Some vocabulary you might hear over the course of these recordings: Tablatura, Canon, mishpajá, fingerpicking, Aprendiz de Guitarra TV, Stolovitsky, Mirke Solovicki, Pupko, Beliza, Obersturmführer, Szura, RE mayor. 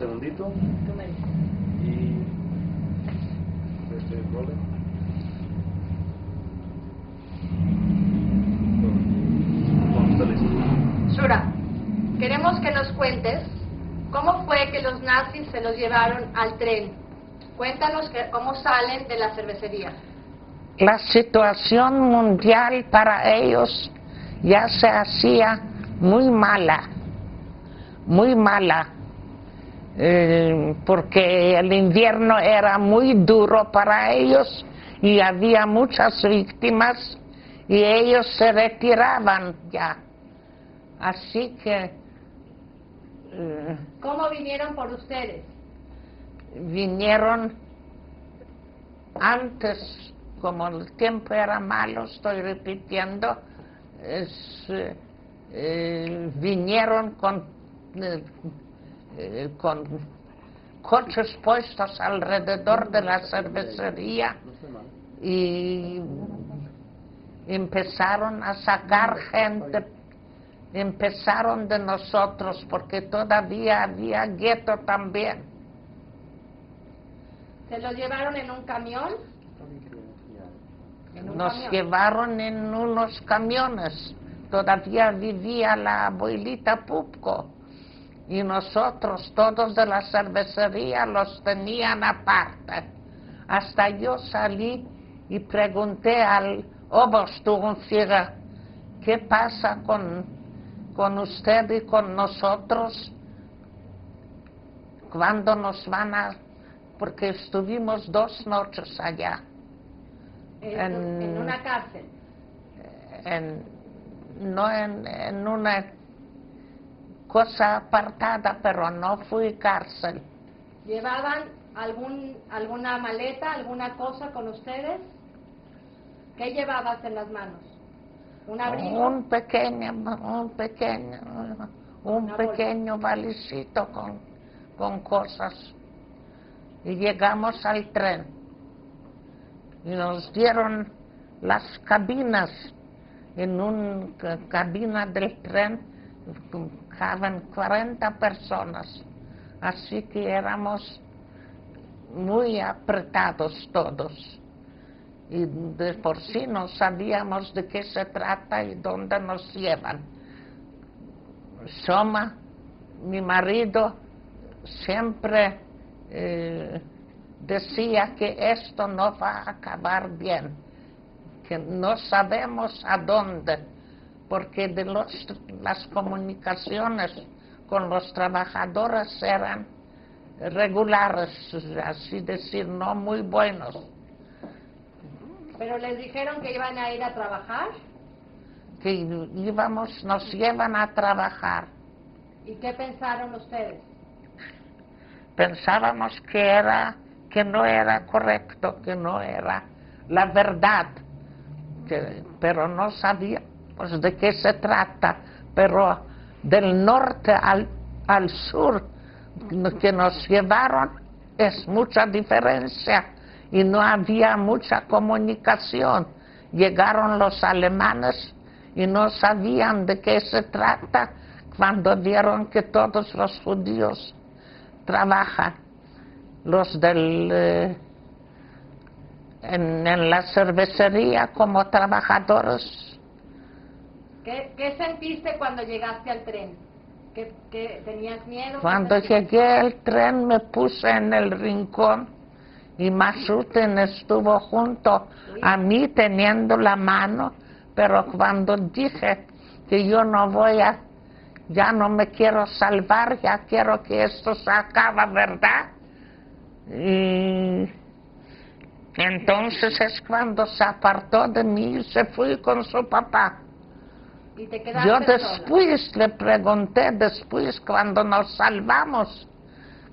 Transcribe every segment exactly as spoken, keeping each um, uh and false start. segundito. Y este role. Bueno, está listo. Shura, queremos que nos cuentes cómo fue que los nazis se los llevaron al tren. Cuéntanos que, cómo salen de la cervecería. La situación mundial para ellos ya se hacía muy mala, muy mala, eh, porque el invierno era muy duro para ellos y había muchas víctimas y ellos se retiraban ya. Así que... Eh, ¿Cómo vinieron por ustedes? Vinieron antes, como el tiempo era malo, estoy repitiendo, es, eh, eh, vinieron con, eh, eh, con coches puestos alrededor de la cervecería y empezaron a sacar gente, empezaron de nosotros, porque todavía había gueto también. ¿Se los llevaron en un camión? ¿En un Nos camión? llevaron en unos camiones. Todavía vivía la abuelita Pupko. Y nosotros, todos de la cervecería, los tenían aparte. Hasta yo salí y pregunté al Obersturmführer, ¿qué pasa con, con usted y con nosotros? ¿Cuándo nos van a...? Porque estuvimos dos noches allá. En, en, ¿En una cárcel? En, no en, en una cosa apartada, pero no fui cárcel. ¿Llevaban algún, alguna maleta, alguna cosa con ustedes? ¿Qué llevabas en las manos? ¿Un abrigo? Un pequeño, un pequeño, un pequeño valicito con, con cosas. Y llegamos al tren y nos dieron las cabinas. En una cabina del tren caben cuarenta personas, así que éramos muy apretados todos y de por sí no sabíamos de qué se trata y dónde nos llevan. Soma, mi marido, siempre Eh, decía que esto no va a acabar bien, que no sabemos a dónde, porque de los, las comunicaciones con los trabajadores eran regulares, así decir, no muy buenos. ¿Pero les dijeron que iban a ir a trabajar? Que íbamos, nos llevan a trabajar. ¿Y qué pensaron ustedes? Pensábamos que era, que no era correcto, que no era la verdad, que, pero no sabíamos de qué se trata. Pero del norte al, al sur que nos llevaron es mucha diferencia y no había mucha comunicación. Llegaron los alemanes y no sabían de qué se trata cuando vieron que todos los judíos trabajan, los del eh, en, en la cervecería como trabajadores. ¿Qué, qué sentiste cuando llegaste al tren? ¿Qué, qué, ¿Tenías miedo? Cuando llegué al tren me puse en el rincón y Masuten estuvo junto sí. a mí teniendo la mano, pero cuando dije que yo no voy a ya no me quiero salvar, ya quiero que esto se acaba, ¿verdad? Y entonces es cuando se apartó de mí y se fue con su papá. ¿Y te quedaste sola? Yo después le pregunté, después cuando nos salvamos,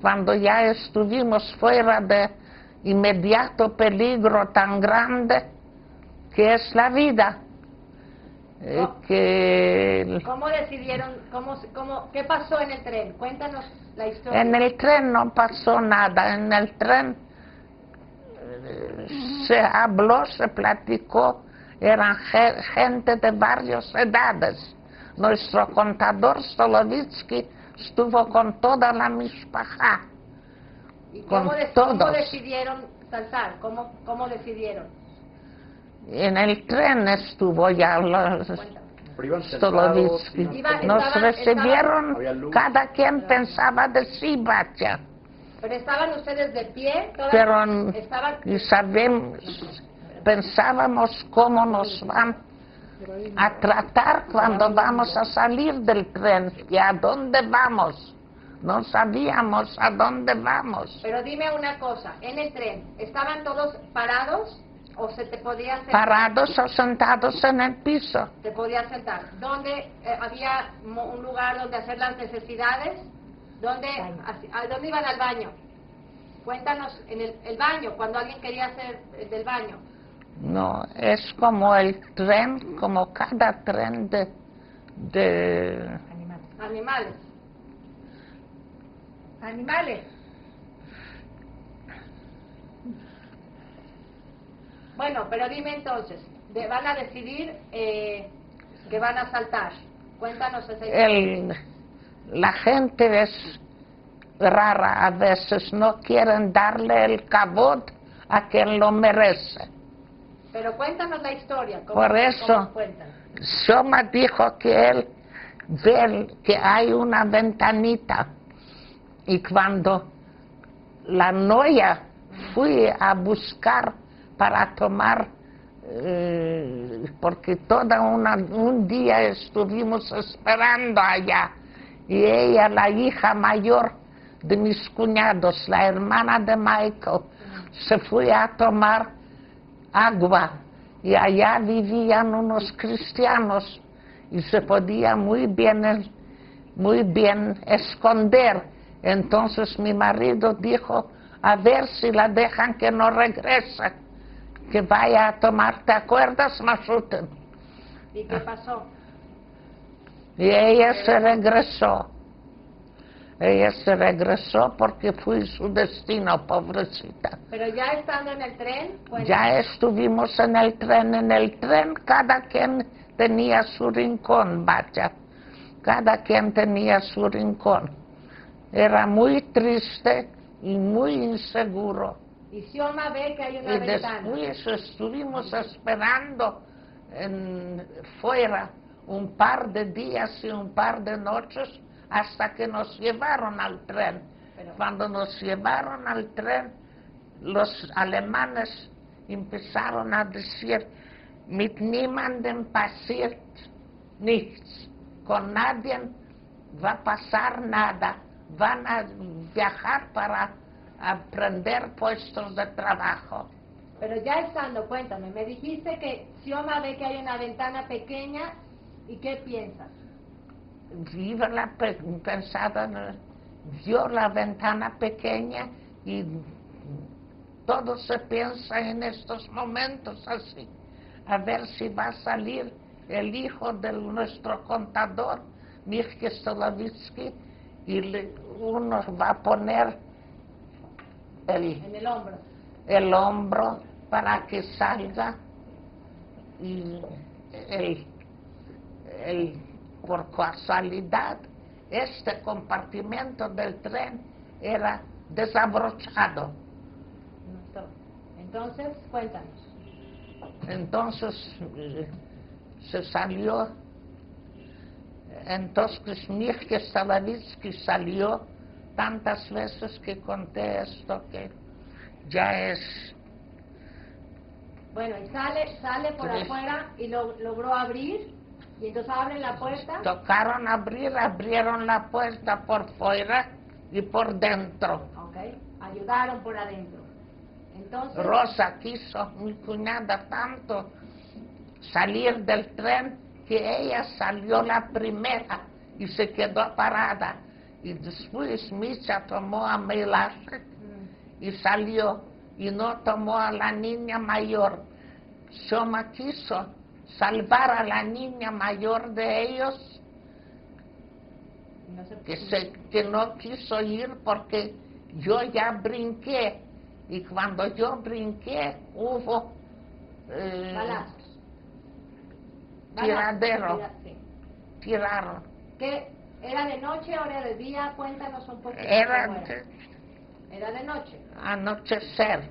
cuando ya estuvimos fuera de inmediato peligro tan grande que es la vida. Eh, que ¿Cómo decidieron? Cómo, cómo, ¿Qué pasó en el tren? Cuéntanos la historia. En el tren no pasó nada. En el tren eh, se habló, se platicó. Eran ge gente de varias edades. Nuestro contador Stolovitsky estuvo con toda la mishpajá. ¿Y cómo, de, cómo decidieron saltar? ¿Cómo, cómo decidieron? En el tren estuvo ya los Stolovitsky. Nos recibieron, estaban, cada quien pero, pensaba de sí, bacha. ¿Pero estaban ustedes de pie? Pero estaban, sabemos, pensábamos cómo nos van a tratar cuando vamos a salir del tren y a dónde vamos. No sabíamos a dónde vamos. Pero dime una cosa, en el tren, ¿estaban todos parados o se te podía sentar? Parados o sentados en el piso. Te podías sentar. ¿Dónde eh, había un lugar donde hacer las necesidades? ¿Dónde, a, a, ¿dónde iban al baño? Cuéntanos, en el, el baño, cuando alguien quería hacer el del baño. No, es como el tren, como cada tren de... de... Animales. Animales. Animales. Bueno, pero dime entonces, de, van a decidir eh, que van a saltar. Cuéntanos ese... El, la gente es rara a veces, no quieren darle el cabot a quien lo merece. Pero cuéntanos la historia. ¿Cómo, Por eso, Shoma dijo que él ve que hay una ventanita. Y cuando la novia fui a buscar para tomar, eh, porque todo un día estuvimos esperando allá, y ella, la hija mayor de mis cuñados, la hermana de Michael, se fue a tomar agua, y allá vivían unos cristianos, y se podía muy bien, muy bien esconder. Entonces mi marido dijo, a ver si la dejan que no regrese, que vaya a tomar, ¿te acuerdas, Masuten? ¿Y qué pasó? Y ella se regresó, ella se regresó porque fue su destino, pobrecita. Pero ya estando en el tren, bueno. Ya estuvimos en el tren, en el tren cada quien tenía su rincón, bacha, cada quien tenía su rincón. Era muy triste y muy inseguro. Y Sioma ve que hay una ventana. Y después estuvimos esperando en, fuera un par de días y un par de noches hasta que nos llevaron al tren. Pero cuando nos llevaron al tren, los alemanes empezaron a decir, mit niemandem passiert nichts, con nadie va a pasar nada. Van a viajar para aprender puestos de trabajo. Pero ya estando, cuéntame, me dijiste que Sioma ve que hay una ventana pequeña, ¿y qué piensas? Viva la pe pensaba, vio la ventana pequeña y todo se piensa en estos momentos así. A ver si va a salir el hijo de nuestro contador, Mirke Solovicki, y le, uno va a poner el, en el, hombro. el hombro para que salga y el, el, por casualidad este compartimento del tren era desabrochado. Entonces, cuéntanos. Entonces se salió. Entonces Mirke Solovicki salió tantas veces que conté esto que ya es... Bueno, y sale, sale por tres. afuera y lo, logró abrir, y entonces abren la puerta. Tocaron abrir, abrieron la puerta por fuera y por dentro. Ok, ayudaron por adentro. Entonces... Rosa quiso, mi cuñada, tanto salir del tren, que ella salió la primera y se quedó parada. Y después Misha tomó a Melash y salió, y no tomó a la niña mayor. Shoma quiso salvar a la niña mayor de ellos, no se que, se, que no quiso ir porque yo ya brinqué, y cuando yo brinqué hubo... Eh, Tiradero, tiraron. ¿Qué, ¿Era de noche o era de día? Cuéntanos un poquito. Era, de, era de noche. Anochecer.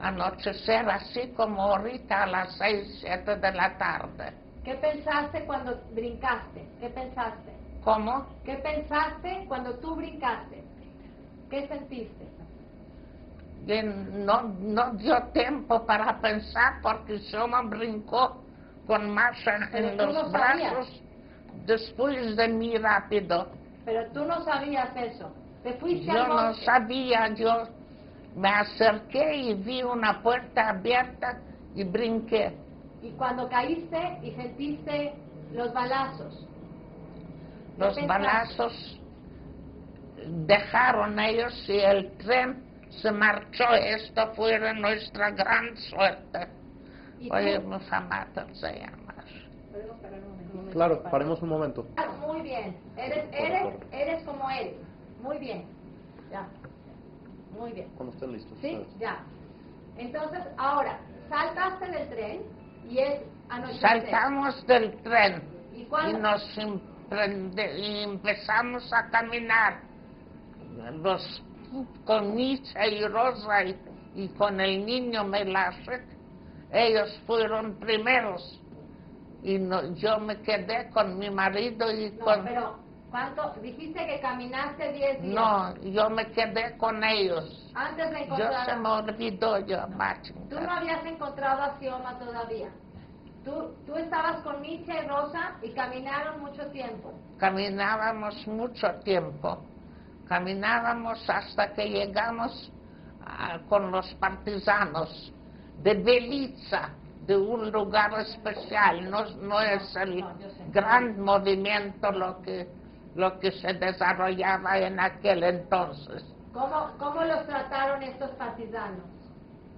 Anochecer, así como ahorita a las seis, siete de la tarde. ¿Qué pensaste cuando brincaste? ¿Qué pensaste? ¿Cómo? ¿Qué pensaste cuando tú brincaste? ¿Qué sentiste? Y no, no dio tiempo para pensar porque Soma brincó con Masha en los no brazos. Sabías. Después de mí rápido. Pero tú no sabías eso. Te fuiste yo al monte. No sabía, yo me acerqué y vi una puerta abierta y brinqué. Y cuando caíste y sentiste los balazos. Los pensaste? Balazos dejaron ellos y el tren se marchó. Esto fue nuestra gran suerte. Oye, nos amatan, se llama. Claro, paremos un momento. Muy bien, eres, eres, eres como eres. Muy bien, ya. Muy bien. Cuando estén listos. Sí, ustedes. Ya. Entonces, ahora, saltaste del tren y es anochecer. Saltamos del tren y, y nos y empezamos a caminar. Los, con Nietzsche y Rosa y, y con el niño Melachek, ellos fueron primeros. Y no, yo me quedé con mi marido y no, con... pero, ¿cuánto? Dijiste que caminaste diez días. No, yo me quedé con ellos. Antes de encontrar... Yo se me olvidó yo, no. Macho. Tú no habías encontrado a Sioma todavía. Tú, tú estabas con Nietzsche y Rosa y caminaron mucho tiempo. Caminábamos mucho tiempo. Caminábamos hasta que llegamos a, con los partisanos de Beliza. De un lugar especial, no, no es el no, gran movimiento lo que, lo que se desarrollaba en aquel entonces. ¿Cómo, cómo los trataron estos partisanos?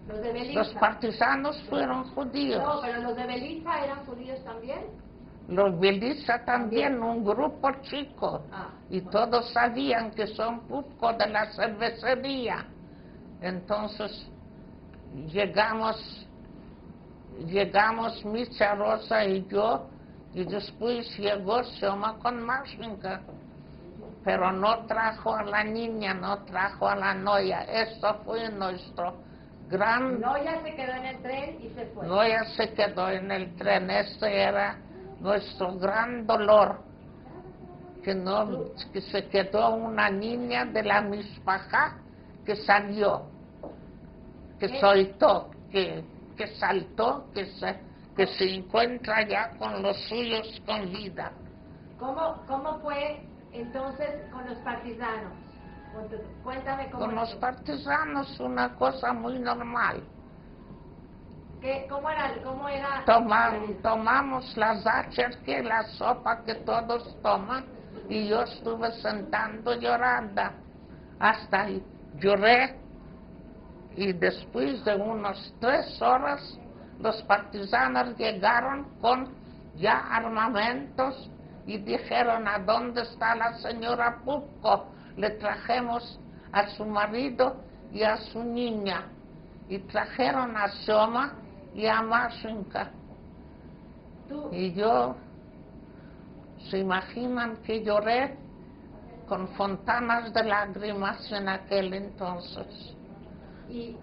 Los de Beliza. Los partisanos fueron judíos. No, pero los de Beliza eran judíos también. Los Beliza también, un grupo chico. Ah, y bueno. Todos sabían que son Pupko de la cervecería. Entonces llegamos... Llegamos Micha, Rosa y yo, y después llegó Sioma con Mashinka, pero no trajo a la niña, no trajo a la Noya. Eso fue nuestro gran... Noya se quedó en el tren y se fue. Noya se quedó en el tren, ese era nuestro gran dolor, que, no, que se quedó una niña de la Mishpaja que salió, que soltó, que... que saltó, que se, que se encuentra ya con los suyos con vida. ¿Cómo, cómo fue entonces con los partisanos? Cuéntame cómo... Con los partisanos una cosa muy normal. ¿Qué, cómo era? Cómo era Toma, tomamos las hachas, que la sopa que todos toman, y yo estuve sentando llorando. Hasta ahí lloré. Y después de unas tres horas, los partisanos llegaron con ya armamentos y dijeron, ¿a dónde está la señora Pupko? Le trajimos a su marido y a su niña. Y trajeron a Sioma y a Mashinka. Y yo, se imaginan que lloré con fontanas de lágrimas en aquel entonces. Y